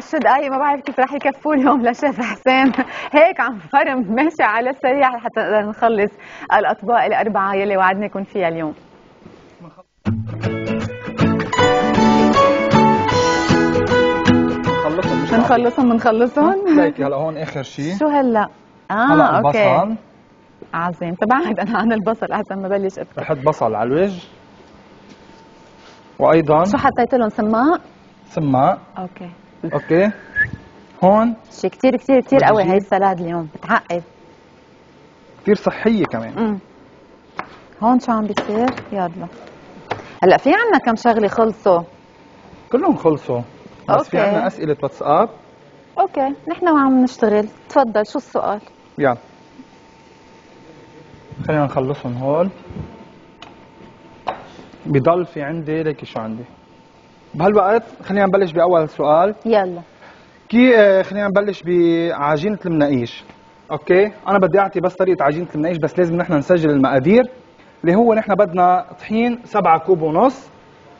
10 دقايق ما بعرف كيف راح يكفوا اليوم لشيف حسام. هيك عم فرم ماشي على السريع حتى نخلص الاطباق الاربعه يلي وعدنا يكون فيها اليوم. بنخلصهم ليكي هلا هون اخر شيء. شو هلا؟ هلا البصل. اوكي عظيم. تبعد انا عن البصل احسن ما بلش افتح. بحط بصل على الوجه. وايضا شو حطيت لهم؟ سماق. سماق. اوكي هون شيء كثير كثير كثير قوي. هي السلاد اليوم بتعقد كثير صحيه كمان. هون شو عم بيصير؟ يلا هلا في عنا كم شغله خلصوا. كلهم خلصوا بس أوكي. في عنا اسئله واتساب. اوكي نحن وعم نشتغل. تفضل شو السؤال؟ يلا خلينا نخلصهم هول. بضل في عندي ليكي شو عندي بهالوقت. خلينا نبلش باول سؤال. يلا خلينا نبلش بعجينه المناقيش. اوكي انا بدي اعطي بس طريقه عجينه المناقيش، بس لازم نحن نسجل المقادير اللي هو نحن بدنا طحين 7 كوب ونص،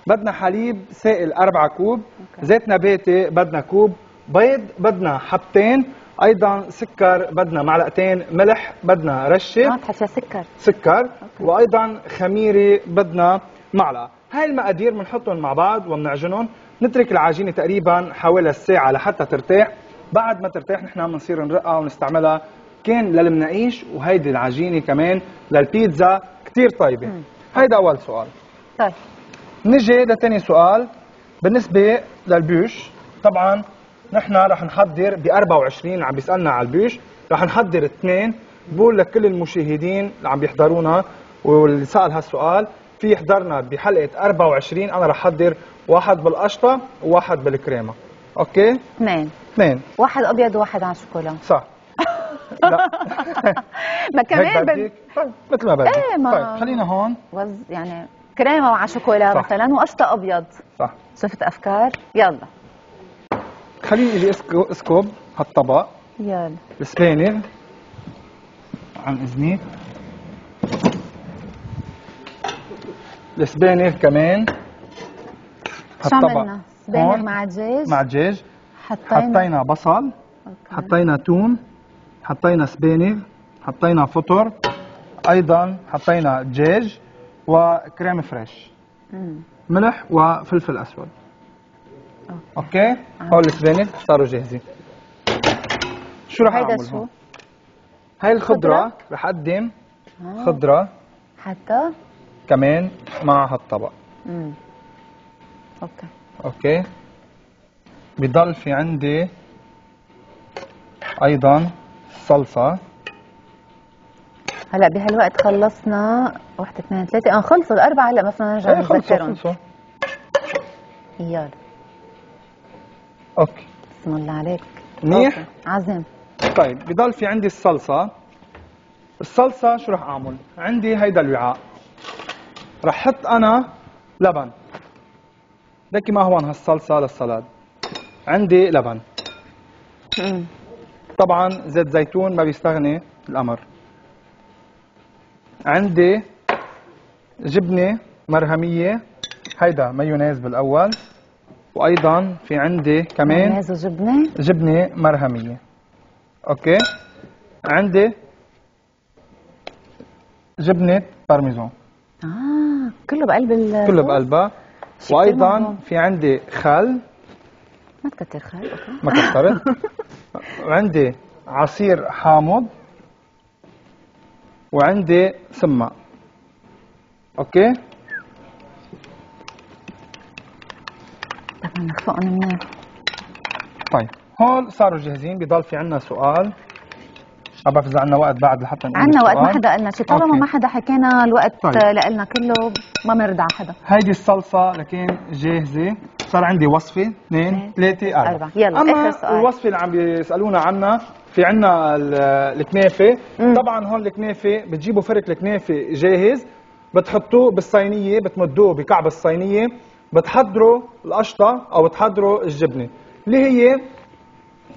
بدنا حليب سائل 4 كوب، زيت نباتي بدنا كوب، بيض بدنا حبتين، ايضا سكر بدنا معلقتين، ملح بدنا رشه. ما تحط فيها سكر أوكي. وايضا خميره بدنا معلقه. هاي المقادير بنحطهم مع بعض وبنعجنهم، نترك العجينه تقريبا حوالي الساعه لحتى ترتاح. بعد ما ترتاح نحن بنصير نرقها ونستعملها كان للمناقيش، وهيدي العجينه كمان للبيتزا كثير طيبه. هيدا اول سؤال. طيب نجي لثاني سؤال بالنسبه للبيوش. طبعا نحن رح نحضر ب 24 عم بيسالنا على البيوش، رح نحضر 2. بقول لكل المشاهدين اللي عم بيحضرونا واللي سال هالسؤال، في حضرنا بحلقه 24 انا رح احضر 1 بالقشطه و1 بالكريمه. اوكي؟ 2 1 ابيض و1 على شوكولا. صح. لا ما كمان طيب مثل ما بدك. طيب خلينا هون يعني كريمه وعلى شوكولا مثلا وقشطه ابيض. صح. شفت افكار؟ يلا خليني اجي اسكب هالطبق. يلا السبانغ عن اذني. السبانغ كمان هالطبق. شو عملنا؟ سبانغ مع دجاج. حطينا بصل. أوكي. حطينا توم، حطينا سبانغ، حطينا فطر، ايضا حطينا دجاج وكريم فريش. ملح وفلفل اسود. اوكي هول السبانغ صاروا جاهزين. شو رح اعمل هون؟ هاي الخضره رح اقدم خضره حتى كمان مع هالطبق. اوكي بضل في عندي ايضا الصلصه. هلا بهالوقت خلصنا 1 2 3 خلصوا الاربعه. هلا بس بدنا نرجع نذكرهم. يلا اوكي بسم الله عليك. منيح عظيم. طيب بضل في عندي الصلصه. الصلصه شو رح اعمل؟ عندي هيدا الوعاء رح حط انا لبن لكي ما هون هالصلصه للسلاد. عندي لبن. طبعا زيت زيتون ما بيستغني الامر. عندي جبنه مرهميه. هيدا مايونيز بالاول، وايضا في عندي كمان مايونيز وجبنه مرهميه. اوكي عندي جبنه بارميزان. كله بقلب كله بقلبها. وايضا في عندي خل. ما تكتر خل. اوكي ما كترت. وعندي عصير حامض، وعندي سماق. اوكي بدنا نخفقهم منيح. طيب هول صاروا جاهزين. بضل في عنا سؤال. ما بعرف اذا عنا وقت بعد لحتى نقول. عنا وقت، ما حدا قالنا شيء طالما ما حدا حكينا الوقت. طيب. لقلنا كله ما بنرد على حدا. هيدي الصلصه لكن جاهزه. صار عندي وصفه 2 3 4. يلا اخر سؤال. الوصفه اللي عم بيسالونا عنها، في عنا الكنافه. طبعا هون الكنافه بتجيبوا فرك الكنافه جاهز، بتحطوه بالصينيه، بتمدوه بكعب الصينيه، بتحضروا القشطه او بتحضروا الجبنه اللي هي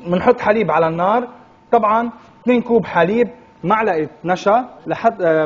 بنحط حليب على النار. طبعا 2 كوب حليب، معلقه نشا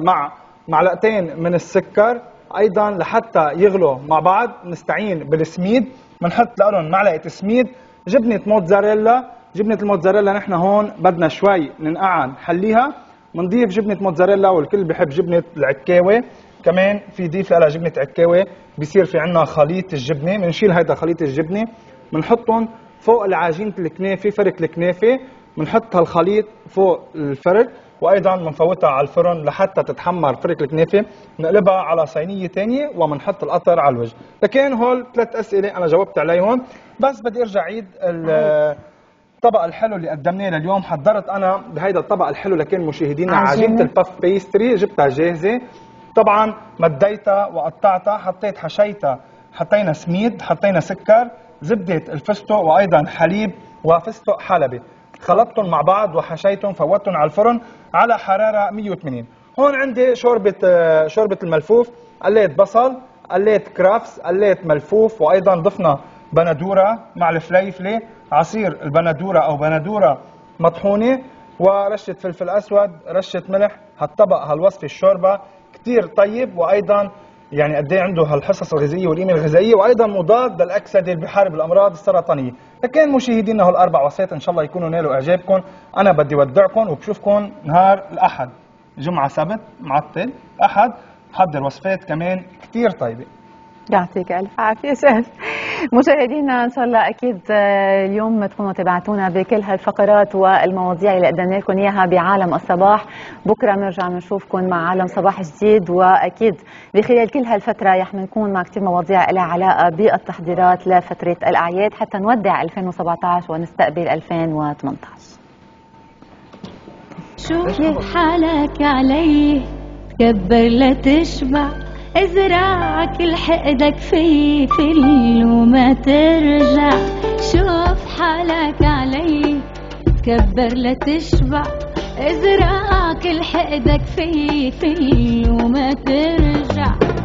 مع معلقتين من السكر، ايضا لحتى يغلوا مع بعض. نستعين بالسميد، بنحط لهم معلقه سميد جبنة موتزاريلا. جبنة الموتزاريلا نحن هون بدنا شوي ننقعن حليها، بنضيف جبنة موتزاريلا، والكل بحب جبنة العكاوي كمان في ضيف لها جبنة عكاوي، بصير في عندنا خليط الجبنة، بنشيل هيدا خليط الجبنة بنحطهم فوق العجينة الكنافة، فرك الكنافة، بنحط هالخليط فوق الفرك، وايضا بنفوتها على الفرن لحتى تتحمر فرك الكنافة، بنقلبها على صينية ثانية وبنحط القطر على الوجه. لكن هول ثلاث أسئلة أنا جاوبت عليهم، بس بدي أرجع عيد الطبق الحلو اللي قدمناه لليوم. حضرت أنا بهيدا الطبق الحلو لكن مشاهدينا عجينة الباف بيستري، جبتها جاهزة طبعا، مديتها وقطعتها، حطيت حشيتها، حطينا سميد، حطينا سكر، زبدة الفستق وايضا حليب وفستق حلبي، خلطتهم مع بعض وحشيتهم، فوتهم على الفرن على حرارة 180. هون عندي شوربة الملفوف، قليت بصل، قليت كرافس، قليت ملفوف، وايضا ضفنا بندورة مع الفليفلة، عصير البندورة او بندورة مطحونة، ورشة فلفل اسود، رشة ملح. هالطبق هالوصفة الشوربة كتير طيب، وايضا يعني قد ايه عنده هالحصص الغذائيه والقيمه الغذائيه، وايضا مضاد للاكسده اللي بحارب الامراض السرطانيه. لكن مشاهدينا هالاربع وصفات ان شاء الله يكونوا نالوا اعجابكم، انا بدي ودعكم وبشوفكم نهار الاحد، جمعه سبت معطل، احد حضر وصفات كمان كثير طيبه. يعطيك الف عافيه شهد. مشاهدينا ان شاء الله اكيد اليوم تكونوا تابعتونا بكل هالفقرات والمواضيع اللي قدمنا لكم اياها بعالم الصباح، بكره بنرجع بنشوفكم مع عالم صباح جديد، واكيد بخلال كل هالفتره رح نكون مع كثير مواضيع لها علاقه بالتحضيرات لفتره الاعياد حتى نودع 2017 ونستقبل 2018. شوف لحالك عليه تكبر لتشبع، ازرع كل حقدك فيه فل وما ترجع، شوف حالك علي تكبر لتشبع، ازرع كل حقدك فيه فل وما ترجع.